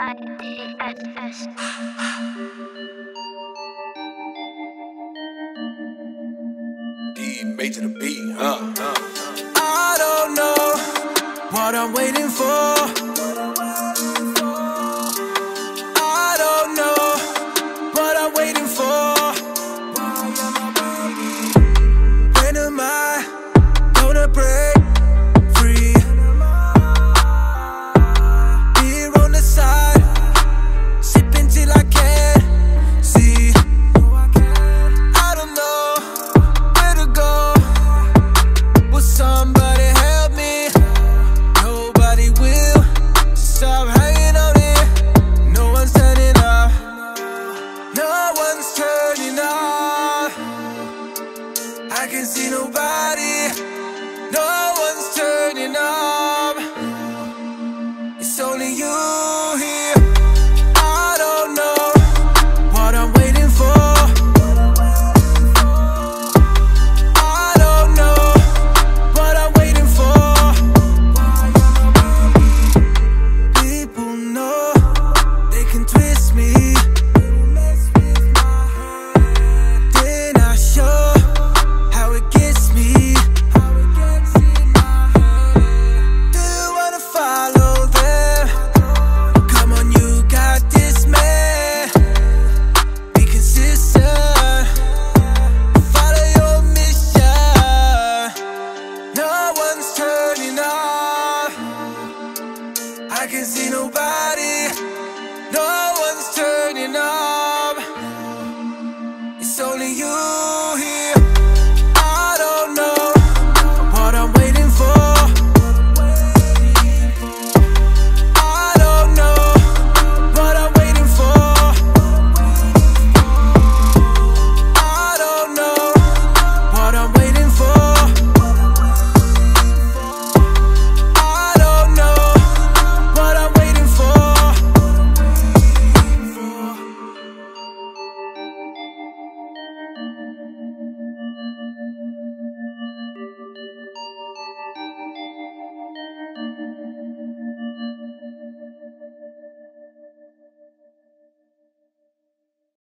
IDSS. D major to the B, huh? I don't know what I'm waiting for. I can see nobody, no one's turning up. It's only you here. I don't know what I'm waiting for. I don't know what I'm waiting for. People know they can twist me. I can see nobody.